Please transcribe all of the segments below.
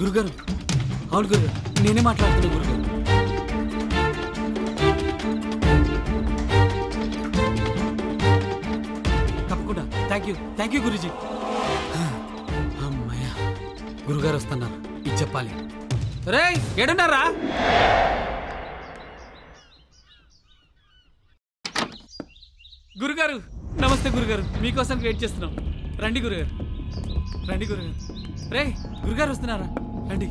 గురుగారు అవును గురుగారు నేనే మాట్లాడుతున్నా గురుగారు తప్పకుండా థ్యాంక్ యూ గురుజీ అమ్మయ్య గురుగారు వస్తున్నారు ఇది చెప్పాలి రేయ్ ఏడున్నారా గురుగారు నమస్తే గురుగారు మీకోసం వెయిట్ చేస్తున్నాం రండి గురుగారు రే గురుగారు వస్తున్నారా రండి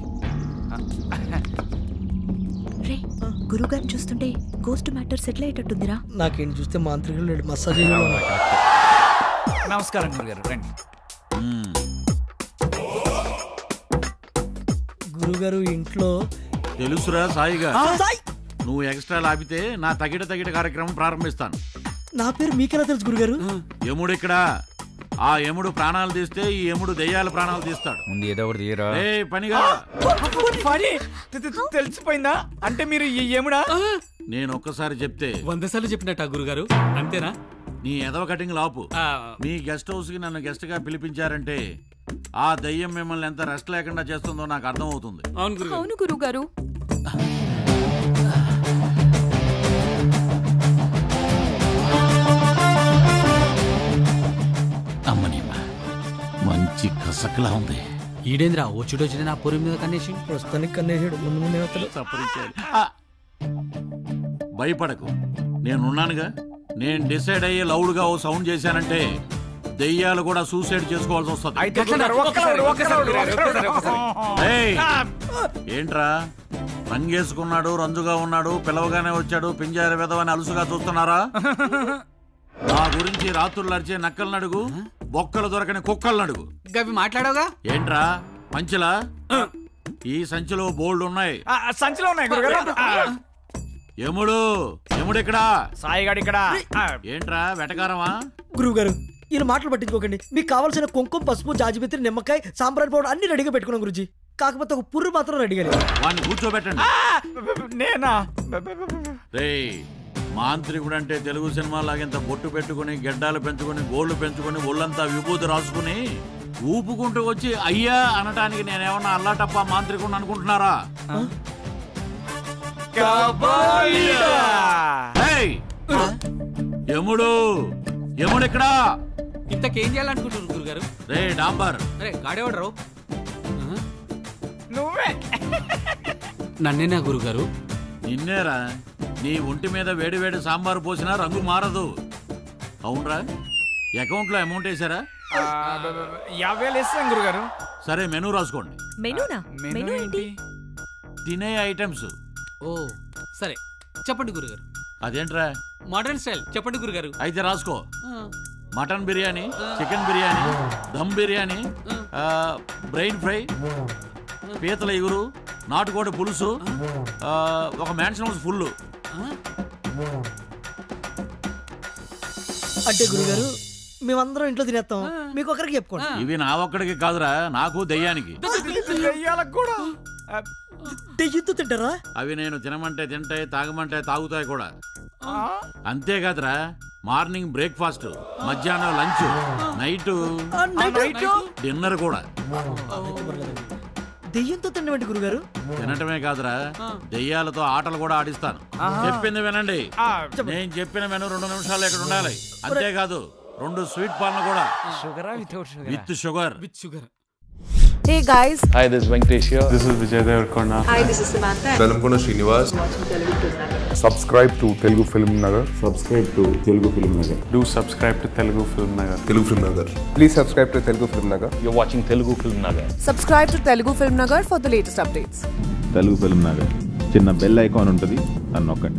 రే గురుగారు చూస్తుంటే గోస్ట్ మ్యాటర్ సెటిల్ అయ్యేటట్టుందిరా నాకేంటి చూస్తే మాంత్రికులు మసాజ్ నమస్కారం గురుగారు రండి గురుగారు ఇంట్లో తెలుసురా సాయిగా నువ్వు ఎక్స్ట్రా లాపితే నా తగిట కార్యక్రమం ప్రారంభిస్తాను నా పేరు మీకలా తెలుసు గురుగారు ఎముడు ఇక్కడ ఆ ఎముడు ప్రాణాలు తీస్తే ఈ ఎముడు దయ్యాల ప్రాణాలు తీస్తాడు ముందు ఏదో ఒకటి తీయరా ఏయ్ పనిగా పని తెలిసిపోయిందా అంటే మీరు ఈ ఎముడా నేను ఒక్కసారి చెప్తే 100 సార్లు చెప్పినట్టు గురుగారు అంతేనా నీ ఏదో కటింగ్ లాపు మీ గెస్ట్ హౌస్ కి నన్ను గెస్ట్ గా పిలిపించారంటే ఆ దయ్యం మిమ్మల్ని ఎంత రెస్ట్ లేకుండా చేస్తుందో నాకు అర్థం అవుతుంది అవును గురుగారు మంచి కసకలా ఉంది ఈడేంద్రా వచ్చుడొచ్చిన నా పొరి మీద కన్నేసి ప్రస్తుతానికి కన్నేసాడు ముందు ముందే సపరించాడు భయపడకు నేనున్నానుగా నేను డిసైడ్ అయ్యి లౌడ్గా ఓ సౌండ్ చేశానంటే దెయ్యాలు కూడా సూసైడ్ చేసుకోవాల్సి వస్తుంది ఏంట్రా రంగేసుకున్నాడు రంజుగా ఉన్నాడు పిలవగానే వచ్చాడు పింజార విధవని అలుసుగా చూస్తున్నారా నా గురించి రాత్రులు అరిచే నక్కలు నడుగు బొక్కలు దొరకని కుక్కలు నడుగు గవి మాట్లాడవుగా ఏంట్రా పంచలా ఈ సంచిలో బోల్డ్ ఉన్నాయి సంచిలో ఉన్నాయి ఎముడు ఇక్కడ సాయిగాడు ఇక్కడ ఏంట్రా వెటకారమా గురువుగారు ఈయన మాటలు పట్టించుకోకండి మీకు కావాల్సిన కుంకుమ పసుపు జాజిపత్రి నిమ్మకాయ సాంబ్రాణి పౌడర్ అన్ని రెడీగా పెట్టుకున్నాం గురుజీ కాకపోతే ఒక పుర్రు మాత్రం రెడీ వాడిని కూర్చోబెట్టండి నేనా మాంత్రికుడు అంటే తెలుగు సినిమా లాగేంత బొట్టు పెట్టుకుని గెడ్డాలు పెంచుకుని గోళ్లు పెంచుకుని ఒళ్ళంతా విభూతి రాసుకుని ఊపుకుంటూ వచ్చి అయ్యా అనటానికి నేనేమన్నా అల్లాటప్ప మాంత్రికుడు అనుకుంటున్నారా ఎముడెక్కడ ఇంతకేం చేయాలనుకుంటున్నారు గురుగారు రే డాంబర్ గాడేవాడరావు నువ్వే నన్నేనా గురుగారు నిన్నేరా నీ ఒంటి మీద వేడివేడి సాంబారు పోసినా రంగు మారదు అవునరా అకౌంట్లో అమౌంట్ వేసారా 50,000 వేస్తాం గురుగారు సరే మెనూ రాసుకోండి తినే ఐటమ్స్ ఓ సరే చెప్పండి గురుగారు అదేంట్రా మోడర్న్ స్టైల్ చెప్పండి గురుగారు అయితే రాసుకో mutton biryani chicken biryani dum biryani brain fry పీతల ఎగురు నాటుకోడి పులుసు ఒక మ్యాన్షన్ హౌస్ ఫుల్ అంటే గురుగారు మేమందరం ఇంట్లో తినేస్తాం మీకు ఒకరికి చెప్పుకోండి ఇవి నా ఒక్కడికి కాదురా నాకు దయ్యానికి దయ్యంతో తింటారా అవి నేను తినమంటే తింటాయి తాగమంటే తాగుతాయి కూడా అంతేకాదురా మార్నింగ్ బ్రేక్ఫాస్ట్ మధ్యాహ్నం లంచ్ నైట్ డిన్నర్ కూడా దెయ్యంతో తినమండి గురుగారు తినటమే కాదురా దెయ్యాలతో ఆటలు కూడా ఆడిస్తాను చెప్పింది వినండి నేను చెప్పిన మెను 2 నిమిషాలు ఇక్కడ ఉండాలి అంతేకాదు 2 స్వీట్ పాన్లు కూడా sugar with sugar Hey guys. Hi, this is Venkatesh here. This is Vijaydev karna. Hi, this is Samantha. Telugu Srinivas. Watching Telugu Film Nagar. Subscribe to Telugu Film Nagar. Subscribe to Telugu Film Nagar. Do subscribe to Telugu Film Nagar. Telugu Film Nagar. Please subscribe to Telugu Film Nagar. You're watching Telugu Film Nagar. Subscribe to Telugu Film Nagar for the latest updates. Telugu Film Nagar. Chinna bell icon untadi. Annokandi.